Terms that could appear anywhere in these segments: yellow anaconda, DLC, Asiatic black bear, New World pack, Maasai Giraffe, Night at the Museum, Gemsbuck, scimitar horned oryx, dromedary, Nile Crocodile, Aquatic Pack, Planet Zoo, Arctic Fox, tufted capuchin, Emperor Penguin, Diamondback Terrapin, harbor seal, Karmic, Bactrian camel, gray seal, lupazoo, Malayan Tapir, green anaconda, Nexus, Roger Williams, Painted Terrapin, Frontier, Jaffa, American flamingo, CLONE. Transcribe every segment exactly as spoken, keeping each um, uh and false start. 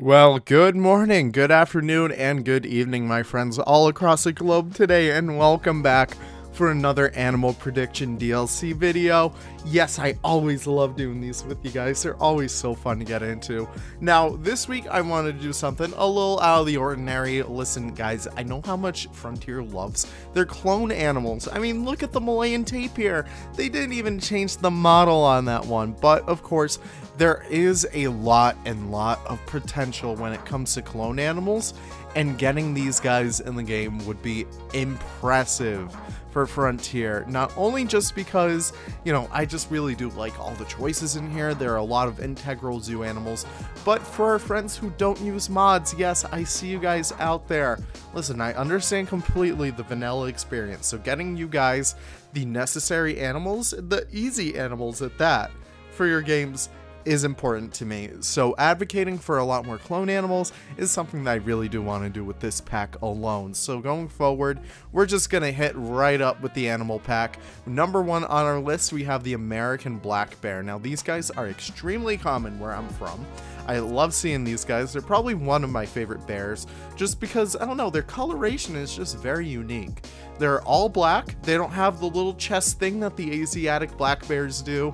Well, good morning, good afternoon, and good evening, my friends all across the globe today, and welcome back for another Animal Prediction D L C video. Yes, I always love doing these with you guys. They're always so fun to get into. Now, this week I wanted to do something a little out of the ordinary. Listen, guys, I know how much Frontier loves their clone animals. I mean, look at the Malayan Tapir. They didn't even change the model on that one. But, of course, there is a lot and lot of potential when it comes to clone animals, and getting these guys in the game would be impressive for Frontier. Not only just because, you know, I just really do like all the choices in here. There are a lot of integral zoo animals, but for our friends who don't use mods, yes, I see you guys out there. Listen, I understand completely the vanilla experience, so getting you guys the necessary animals, the easy animals at that, for your games is important to me. So advocating for a lot more clone animals is something that I really do want to do with this pack alone. So going forward, we're just going to hit right up with the animal pack. Number one on our list, we have the American black bear. Now, these guys are extremely common where I'm from. I love seeing these guys. They're probably one of my favorite bears just because, I don't know, their coloration is just very unique. They're all black. They don't have the little chest thing that the Asiatic black bears do,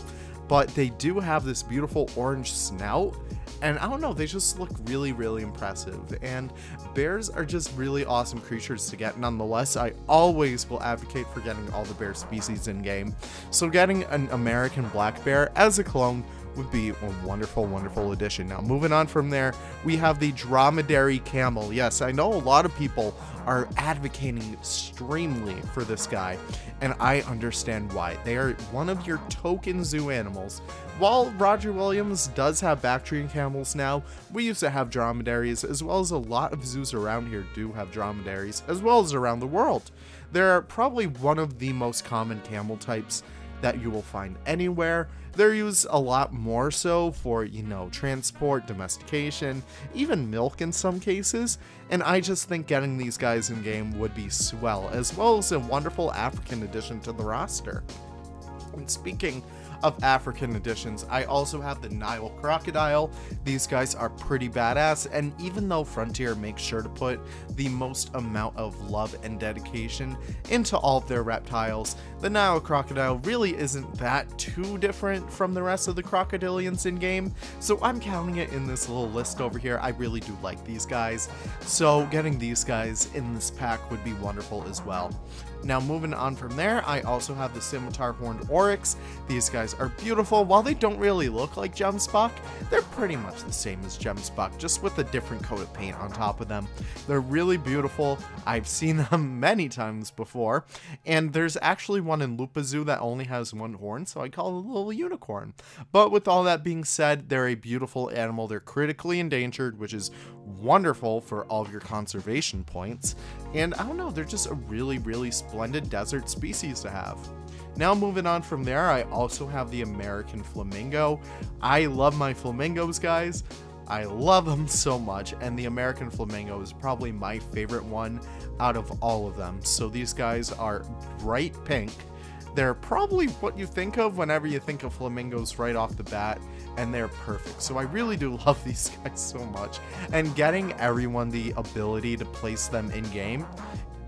but they do have this beautiful orange snout, and I don't know, they just look really, really impressive, and bears are just really awesome creatures to get. Nonetheless, I always will advocate for getting all the bear species in-game, so getting an American black bear as a clone would be a wonderful, wonderful addition. Now, moving on from there, we have the dromedary camel. Yes, I know a lot of people are advocating extremely for this guy, and I understand why. They are one of your token zoo animals. While Roger Williams does have Bactrian camels now, we used to have dromedaries, as well as a lot of zoos around here do have dromedaries, as well as around the world. They're probably one of the most common camel types that you will find anywhere. They're used a lot more so for, you know, transport, domestication, even milk in some cases, and I just think getting these guys in game would be swell, as well as a wonderful African addition to the roster. And speaking of African additions, I also have the Nile Crocodile. These guys are pretty badass, and even though Frontier makes sure to put the most amount of love and dedication into all of their reptiles, the Nile Crocodile really isn't that too different from the rest of the crocodilians in game, so I'm counting it in this little list over here. I really do like these guys, so getting these guys in this pack would be wonderful as well. Now, moving on from there, I also have the scimitar horned oryx. These guys are beautiful. While they don't really look like Gemsbuck, they're pretty much the same as Gemsbuck, just with a different coat of paint on top of them. They're really beautiful. I've seen them many times before, and there's actually one in Lupazoo that only has one horn, so I call it a little unicorn. But with all that being said, they're a beautiful animal. They're critically endangered, which is wonderful for all of your conservation points, and I don't know, they're just a really, really splendid desert species to have. Now, moving on from there, I also have the American flamingo. I love my flamingos, guys. I love them so much, and the American flamingo is probably my favorite one out of all of them. So these guys are bright pink. They're probably what you think of whenever you think of flamingos right off the bat, and they're perfect. So I really do love these guys so much, and getting everyone the ability to place them in-game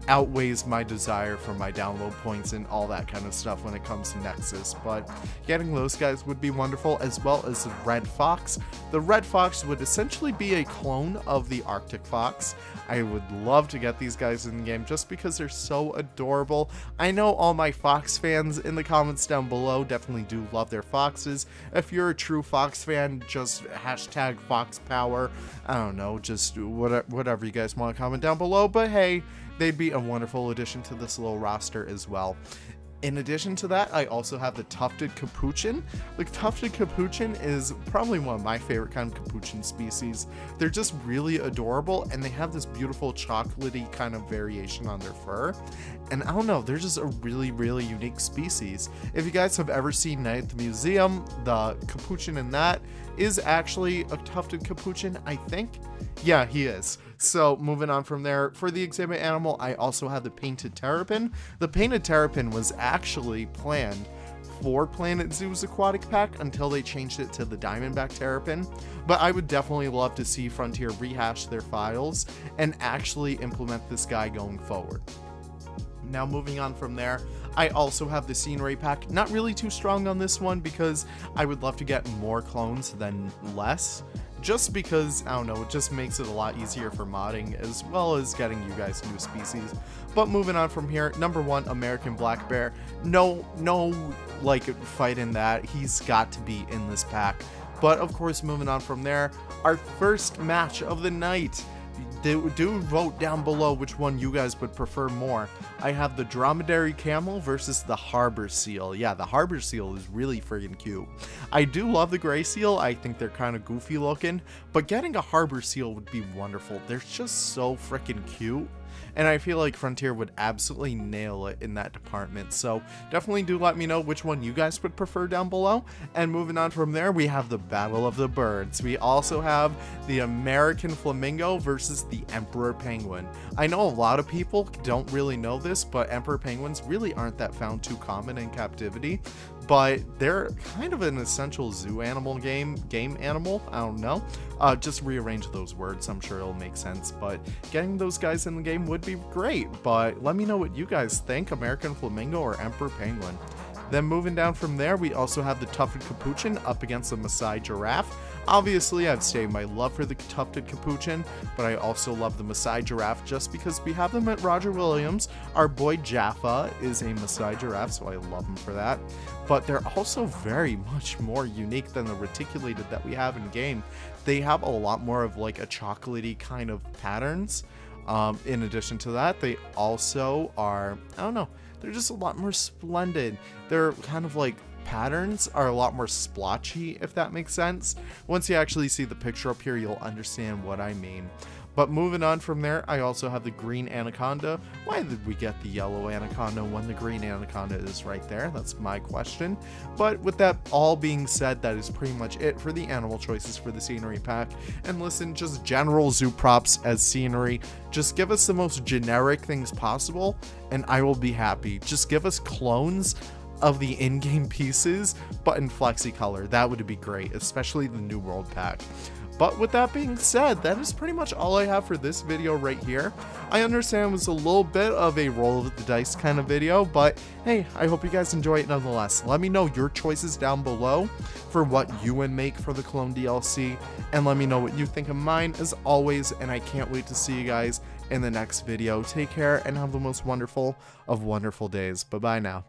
outweighs my desire for my download points and all that kind of stuff when it comes to Nexus, but getting those guys would be wonderful, as well as the red fox. The red fox would essentially be a clone of the Arctic fox. I would love to get these guys in the game just because they're so adorable. I know all my fox fans in the comments down below definitely do love their foxes. If you're a true fox fan, just hashtag fox power. I don't know, just whatever you guys want to comment down below, but hey, they'd be a wonderful addition to this little roster as well. In addition to that, I also have the tufted capuchin. The tufted capuchin is probably one of my favorite kind of capuchin species. They're just really adorable, and they have this beautiful chocolatey kind of variation on their fur. And I don't know, they're just a really, really unique species. If you guys have ever seen Night at the Museum, the capuchin in that is actually a tufted capuchin, I think. Yeah, he is. So, moving on from there, for the exhibit animal, I also have the Painted Terrapin. The Painted Terrapin was actually planned for Planet Zoo's Aquatic Pack until they changed it to the Diamondback Terrapin, but I would definitely love to see Frontier rehash their files and actually implement this guy going forward. Now moving on from there, I also have the scenery pack. Not really too strong on this one because I would love to get more clones than less, just because, I don't know, it just makes it a lot easier for modding as well as getting you guys new species. But moving on from here, number one, American black bear. No, no, like, fight in that. He's got to be in this pack. But of course, moving on from there, our first match of the night. Do vote down below which one you guys would prefer more. I have the dromedary camel versus the harbor seal. Yeah, the harbor seal is really friggin' cute. I do love the gray seal. I think they're kind of goofy looking, but getting a harbor seal would be wonderful. They're just so freaking cute, and I feel like Frontier would absolutely nail it in that department. So definitely do let me know which one you guys would prefer down below. And moving on from there, we have the Battle of the Birds. We also have the American flamingo versus the Emperor Penguin. I know a lot of people don't really know this, but Emperor Penguins really aren't that found too common in captivity, but they're kind of an essential zoo animal, game game animal, I don't know. Uh, just rearrange those words, I'm sure it'll make sense, but getting those guys in the game would be great. But let me know what you guys think, American flamingo or Emperor Penguin. Then moving down from there, we also have the tufted capuchin up against the Maasai giraffe. Obviously, I've stated my love for the tufted capuchin, but I also love the Maasai giraffe just because we have them at Roger Williams. Our boy Jaffa is a Maasai giraffe, so I love him for that. But they're also very much more unique than the reticulated that we have in game. They have a lot more of like a chocolatey kind of patterns. Um, in addition to that, they also are, I don't know, they're just a lot more splendid. They're kind of like, patterns are a lot more splotchy, if that makes sense. Once you actually see the picture up here, you'll understand what I mean. But moving on from there, I also have the green anaconda. Why did we get the yellow anaconda when the green anaconda is right there? That's my question. But with that all being said, that is pretty much it for the animal choices for the scenery pack. And listen, just general zoo props as scenery. Just give us the most generic things possible, and I will be happy. Just give us clones of the in-game pieces, but in flexi color. That would be great, especially the New World pack. But with that being said, that is pretty much all I have for this video right here. I understand it was a little bit of a roll of the dice kind of video, but hey, I hope you guys enjoy it nonetheless. Let me know your choices down below for what you would make for the Clone D L C, and let me know what you think of mine as always, and I can't wait to see you guys in the next video. Take care and have the most wonderful of wonderful days. Bye-bye now.